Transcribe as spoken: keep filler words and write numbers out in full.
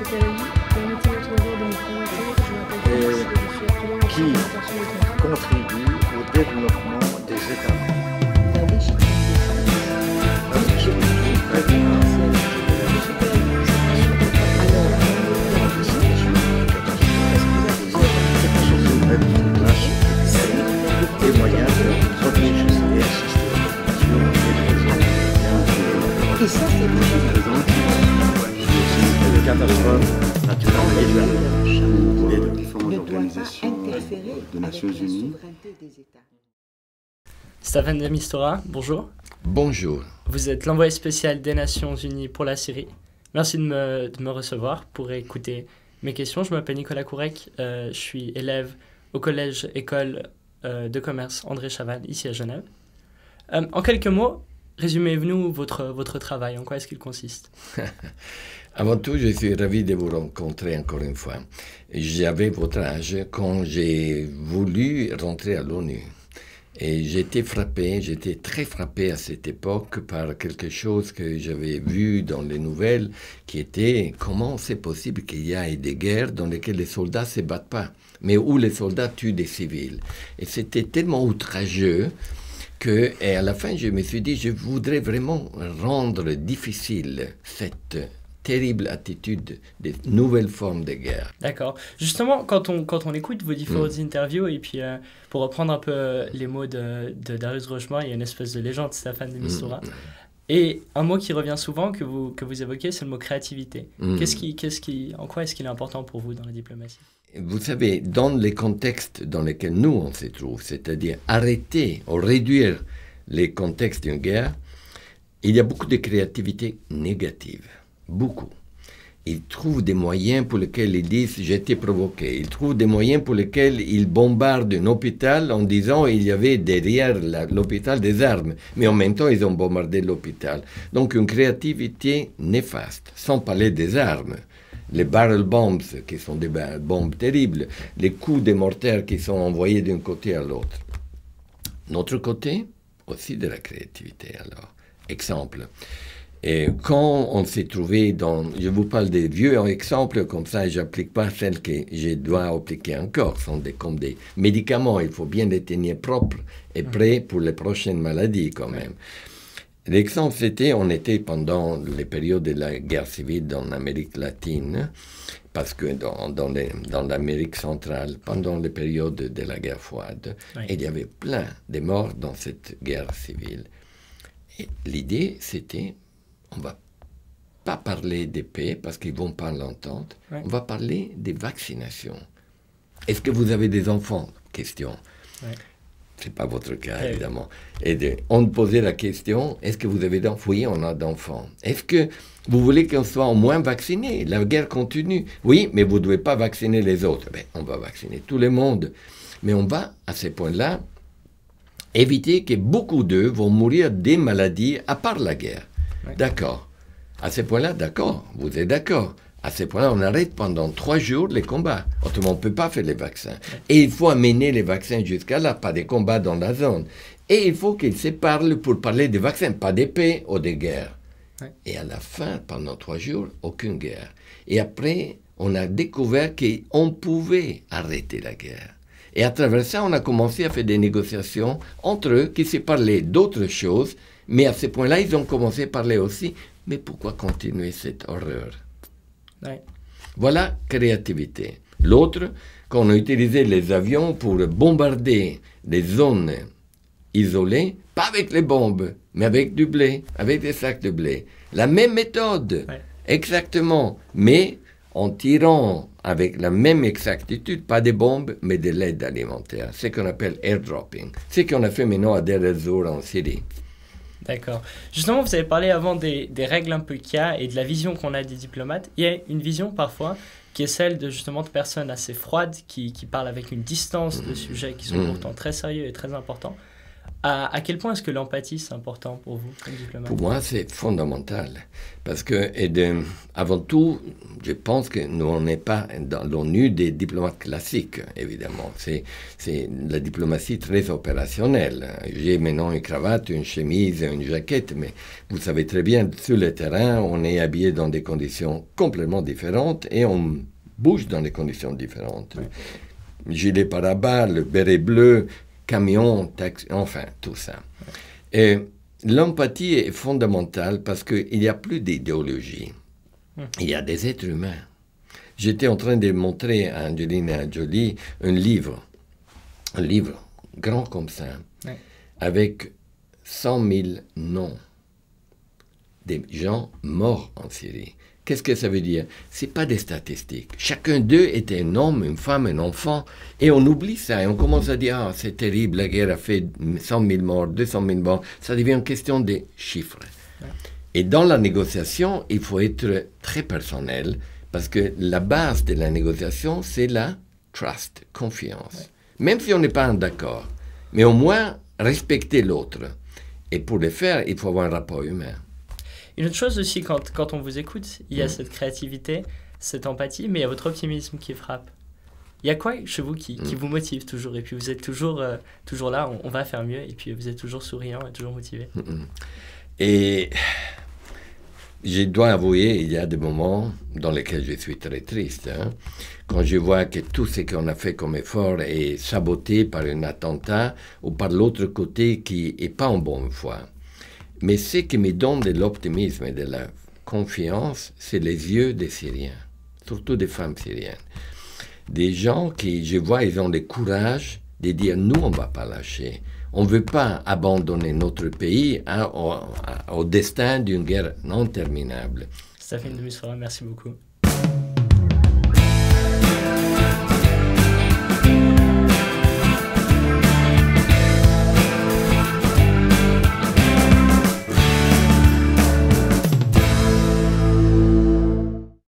et qui contribue au développement des États membres. Et ça, c'est une catastrophe naturelle. Les différentes organisations des Nations Unies. Staffan de Mistura, bonjour. Bonjour. Vous êtes l'envoyé spécial des Nations Unies pour la Syrie. Merci de me, de me recevoir pour écouter mes questions. Je m'appelle Nicolas Kurek, euh, je suis élève au collège école euh, de commerce André-Chavanne, ici à Genève. Euh, en quelques mots, résumez-nous votre, votre travail, en quoi est-ce qu'il consiste? Avant tout, je suis ravi de vous rencontrer encore une fois. J'avais votre âge quand j'ai voulu rentrer à l'ONU. Et j'étais frappé, j'étais très frappé à cette époque par quelque chose que j'avais vu dans les nouvelles, qui était comment c'est possible qu'il y ait des guerres dans lesquelles les soldats ne se battent pas, mais où les soldats tuent des civils. Et c'était tellement outrageux que, et à la fin, je me suis dit, je voudrais vraiment rendre difficile cette terrible attitude des nouvelles formes de guerre. D'accord. Justement, quand on, quand on écoute vos différentes mmh. interviews, et puis euh, pour reprendre un peu les mots de, de Darius Rochemont, il y a une espèce de légende, Staffan de Mistura. Mmh. Et un mot qui revient souvent, que vous, que vous évoquez, c'est le mot créativité. Mmh. Qu'est-ce qui, qu'est-ce qui, en quoi est-ce qu'il est important pour vous dans la diplomatie? Vous savez, dans les contextes dans lesquels nous on se trouve, c'est-à-dire arrêter ou réduire les contextes d'une guerre, il y a beaucoup de créativité négative, beaucoup. Ils trouvent des moyens pour lesquels ils disent « j'ai été provoqué ». Ils trouvent des moyens pour lesquels ils bombardent un hôpital en disant « il y avait derrière l'hôpital des armes ». Mais en même temps, ils ont bombardé l'hôpital. Donc une créativité néfaste, sans parler des armes. Les barrel bombs, qui sont des bombes terribles, les coups des mortiers qui sont envoyés d'un côté à l'autre. Notre côté, aussi de la créativité, alors. Exemple, et quand on s'est trouvé dans... Je vous parle des vieux exemples, comme ça, je n'applique pas celles que je dois appliquer encore. Ce sont des, comme des médicaments, il faut bien les tenir propres et prêts pour les prochaines maladies, quand même. L'exemple, c'était, on était pendant les périodes de la guerre civile en Amérique latine, parce que dans, dans, dans l'Amérique centrale, pendant les périodes de la guerre froide, oui. il y avait plein de morts dans cette guerre civile. Et l'idée, c'était, on ne va pas parler des paix, parce qu'ils ne vont pas l'entendre, oui. on va parler des vaccinations. Est-ce que vous avez des enfants? Question. Oui. C'est pas votre cas, évidemment. Et de, on posait la question, est-ce que vous avez d'enfants? Oui, on a d'enfants. Est-ce que vous voulez qu'on soit au moins vacciné? La guerre continue. Oui, mais vous ne devez pas vacciner les autres. Ben, on va vacciner tout le monde. Mais on va, à ce point-là, éviter que beaucoup d'eux vont mourir des maladies à part la guerre. Ouais. D'accord. À ce point-là, d'accord. Vous êtes d'accord. À ce point-là, on arrête pendant trois jours les combats. Autrement, on ne peut pas faire les vaccins. Et il faut amener les vaccins jusqu'à là, pas des combats dans la zone. Et il faut qu'ils se parlent pour parler des vaccins, pas des paix ou des guerres. Ouais. Et à la fin, pendant trois jours, aucune guerre. Et après, on a découvert qu'on pouvait arrêter la guerre. Et à travers ça, on a commencé à faire des négociations entre eux qui se parlaient d'autres choses. Mais à ce point-là, ils ont commencé à parler aussi. Mais pourquoi continuer cette horreur? Ouais. Voilà, créativité. L'autre, quand on a utilisé les avions pour bombarder des zones isolées, pas avec les bombes, mais avec du blé, avec des sacs de blé. La même méthode, ouais. exactement, mais en tirant avec la même exactitude, pas des bombes, mais de l'aide alimentaire. C'est ce qu'on appelle airdropping. C'est ce qu'on a fait maintenant à Derezour en Syrie. D'accord. Justement, vous avez parlé avant des, des règles un peu qu'il y a et de la vision qu'on a des diplomates. Il y a une vision parfois qui est celle de justement de personnes assez froides qui, qui parlent avec une distance de sujets qui sont pourtant très sérieux et très importants. À, à quel point est-ce que l'empathie, c'est important pour vous, comme diplomate? Pour moi, c'est fondamental. Parce que, et de, avant tout, je pense que nous, on n'est pas dans l'ONU des diplomates classiques, évidemment. C'est la diplomatie très opérationnelle. J'ai maintenant une cravate, une chemise, une jaquette, mais vous savez très bien, sur le terrain, on est habillé dans des conditions complètement différentes et on bouge dans des conditions différentes. Oui. Gilet pare-balles, béret bleu, camion, taxi, enfin, tout ça. Et l'empathie est fondamentale parce qu'il n'y a plus d'idéologie. Il y a des êtres humains. J'étais en train de montrer à Angelina Jolie un livre, un livre grand comme ça, ouais. avec cent mille noms des gens morts en Syrie. Qu'est-ce que ça veut dire? Ce n'est pas des statistiques. Chacun d'eux était un homme, une femme, un enfant. Et on oublie ça. Et on commence à dire, ah, c'est terrible, la guerre a fait cent mille morts, deux cent mille morts. Ça devient une question des chiffres. Ouais. Et dans la négociation, il faut être très personnel. Parce que la base de la négociation, c'est la trust, confiance. Ouais. Même si on n'est pas d'accord. Mais au moins, respecter l'autre. Et pour le faire, il faut avoir un rapport humain. Une autre chose aussi, quand, quand on vous écoute, il y a mmh. cette créativité, cette empathie, mais il y a votre optimisme qui frappe. Il y a quoi chez vous qui, mmh. qui vous motive toujours? Et puis vous êtes toujours, euh, toujours là, on, on va faire mieux, et puis vous êtes toujours souriant et toujours motivé. Mmh. Et je dois avouer, il y a des moments dans lesquels je suis très triste. Hein, quand je vois que tout ce qu'on a fait comme effort est saboté par un attentat ou par l'autre côté qui n'est pas en bonne foi. Mais ce qui me donne de l'optimisme et de la confiance, c'est les yeux des Syriens, surtout des femmes syriennes. Des gens qui, je vois, ils ont le courage de dire « nous, on ne va pas lâcher, on ne veut pas abandonner notre pays hein, au, au destin d'une guerre non terminable ». Staffan de Mistura, merci beaucoup.